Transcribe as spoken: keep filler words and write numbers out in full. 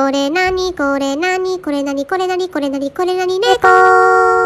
これなにこれなにこれなにこれなにこれなにこれなに猫。